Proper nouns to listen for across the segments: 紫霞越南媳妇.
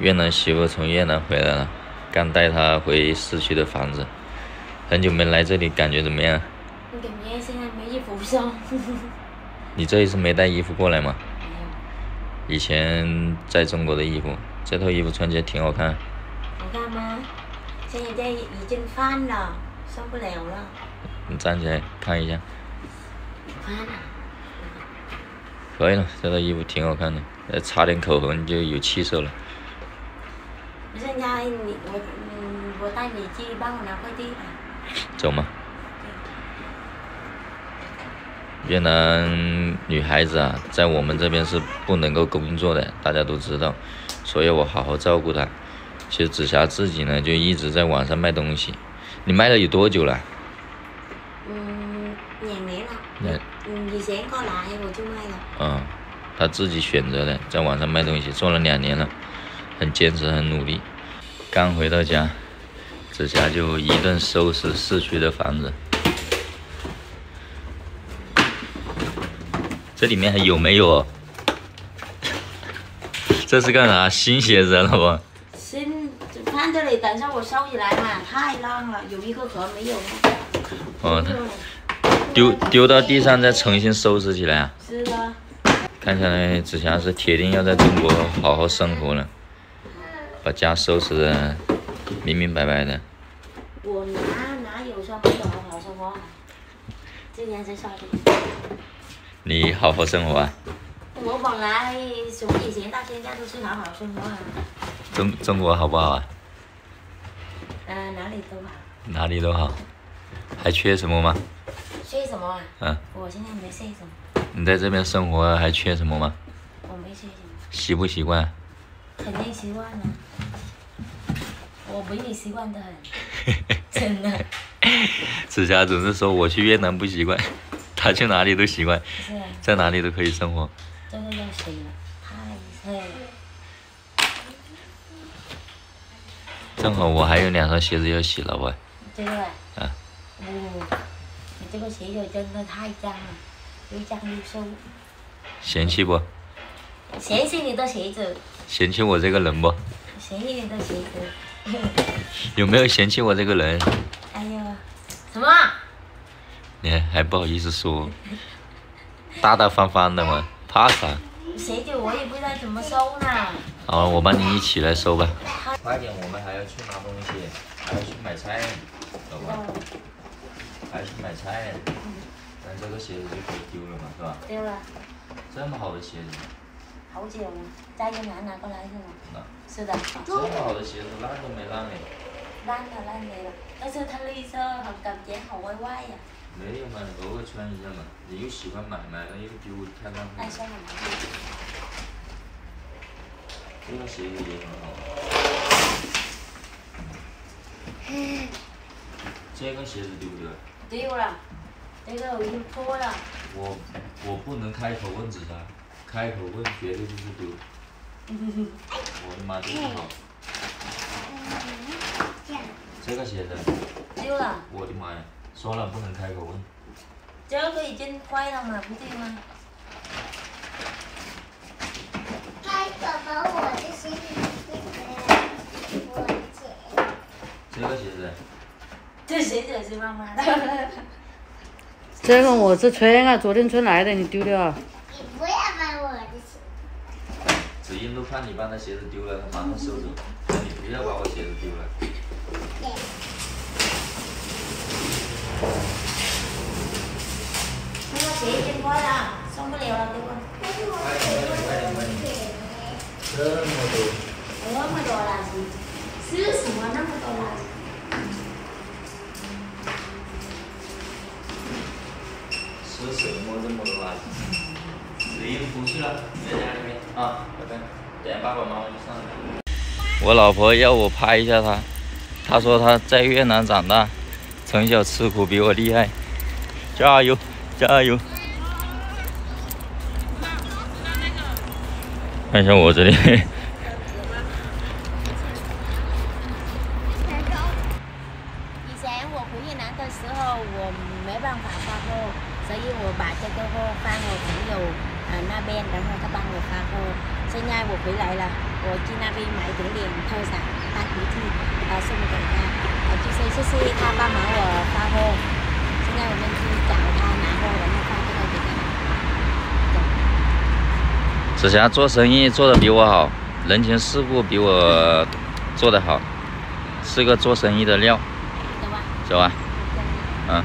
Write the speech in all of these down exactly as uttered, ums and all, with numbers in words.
越南媳妇从越南回来了，刚带她回市区的房子，很久没来这里，感觉怎么样？我感觉现在没衣服穿。你这一次没带衣服过来吗？没有。以前在中国的衣服，这套衣服穿起来挺好看。好看吗？现在已经翻了，穿不了了。你站起来看一下。翻了。可以了，这套衣服挺好看的，再擦点口红就有气色了。 现在你我嗯，我带你去帮我拿快递吧。走吗？越南女孩子啊，在我们这边是不能够工作的，大家都知道，所以我好好照顾她。其实紫霞自己呢，就一直在网上卖东西。你卖了有多久了？嗯，两年了。那嗯，以前过来我就卖了。嗯，她自己选择的，在网上卖东西，做了两年了。 很坚持，很努力。刚回到家，紫霞就一顿收拾市区的房子。这里面还有没有？这是干啥？新鞋子啊，老婆。新放这里，等下我收起来嘛，太浪了，有一个盒没有。哦，丢丢到地上再重新收拾起来啊。是的。看起来紫霞是铁定要在中国好好生活了。 把家收拾的明明白白的。我哪哪有说没有好好生活？今年才上的。你好好生活啊？我本来从以前到现在都是好好生活啊。中中国好不好啊？嗯、呃，哪里都好。哪里都好，还缺什么吗？缺什么啊？嗯。我现在没缺什么。你在这边生活还缺什么吗？我没缺什么。习不习惯？ 肯定习惯了，我比你习惯的很，真的。紫霞总是说我去越南不习惯，她去哪里都习惯，是啊、在哪里都可以生活。这个要谁了？太累了。正好我还有两双鞋子要洗了，我。这个。啊。哦，你这个鞋子真的太脏了，又脏又臭。嫌弃不？ 嫌弃你的鞋子，嫌弃我这个人不？嫌弃你的鞋子，有没有嫌弃我这个人？哎呦，什么？你还还不好意思说，大大方方的嘛，怕啥？鞋子我也不知道怎么收呢。好，我帮你一起来收吧。快点，我们还要去拿东西，还要去买菜，走吧？还要去买菜，那这个鞋子就可以丢了嘛，是吧？丢了。这么好的鞋子。 好久，在越南拿过来是吗？是的。这么好的鞋子烂都没烂嘞。烂了烂没了，但是它绿色，好感觉好歪歪呀。没有嘛，你偶尔穿一下嘛。你又喜欢买买了又丢，太浪费。爱穿买。这个鞋子也很好。这个鞋子丢不丢？丢了，这个我已经脱了。我我不能开口问紫霞。 开口问绝对就是丢，我的妈，真好！这个鞋子丢了，我的妈呀！说了不能开口问。这个已经坏了嘛，不对吗？开口把我的鞋子拎回来，我捡。这个鞋子，这鞋子是妈妈的。这个我是穿啊，昨天穿来的，你丢掉。 子英都怕你把那鞋子丢了，他马上收走。你不要把我鞋子丢了。那个鞋已经坏了，送不了了，对吧？快点，快点，快点！这么多。这么多垃圾，是什么那么多垃圾？ 是谁摸这么多垃圾？子英出去了，在家里面。 啊，拜拜！等爸爸妈妈就上来。我老婆要我拍一下她，她说她在越南长大，从小吃苦比我厉害，加油加油！看一下我这里，以前我回越南的时候，我没办法发货，所以我把这个货放我朋友。 那边，然后他帮我发货，所以呢，我回来了，我去那边买一点点特产当鼻涕啊送给他，啊就是谢谢他帮忙我发货。现在我们去找他拿货，然后发货给他。子霞做生意做得比我好，人情世故比我做得好，是个做生意的料。走吧。走吧。嗯。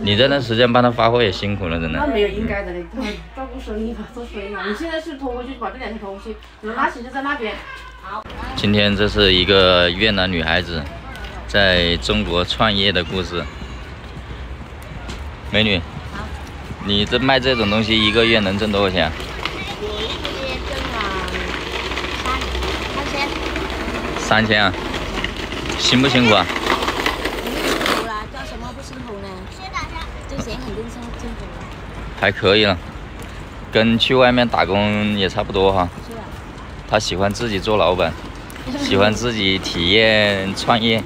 你这段时间帮他发货也辛苦了，真的。那没有，应该的嘞，照顾生意吧，做生意嘛。你现在是拖回去，把这两天拖回去，你们拉起就在那边。好。今天这是一个越南女孩子在中国创业的故事。美女，你这卖这种东西一个月能挣多少钱？我一个月挣了三千。三千啊？辛不辛苦啊？ 还可以了，跟去外面打工也差不多哈。他喜欢自己做老板，喜欢自己体验创业。走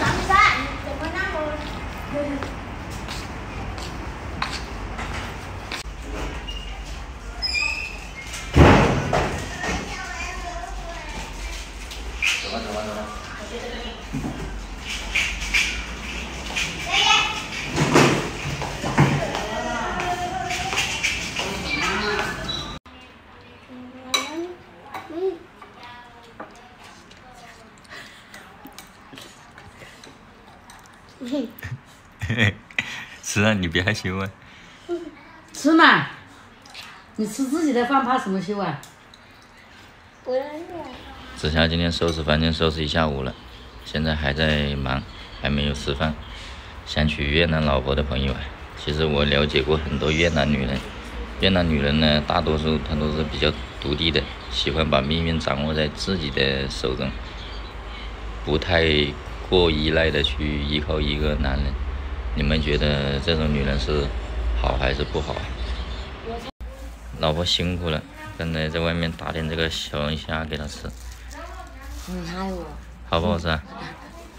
吧，走吧，走吧。 吃啊，你别害羞啊！吃嘛，你吃自己的饭，怕什么羞啊？子霞今天收拾房间收拾一下午了，现在还在忙，还没有吃饭。想娶越南老婆的朋友啊，其实我了解过很多越南女人，越南女人呢，大多数她都是比较独立的，喜欢把命运掌握在自己的手中，不太。 过依赖的去依靠一个男人，你们觉得这种女人是好还是不好？老婆辛苦了，刚才在外面打点这个小龙虾给她吃。嗯，爱我。好不好吃啊？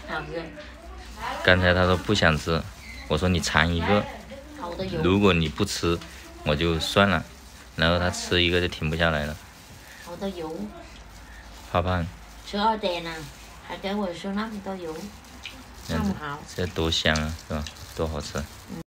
好吃。刚才她说不想吃，我说你尝一个，如果你不吃，我就算了。然后她吃一个就停不下来了。好多油。胖胖。十二点了。 还给我说那么多油，那么好，这多香啊，是吧？多好吃！嗯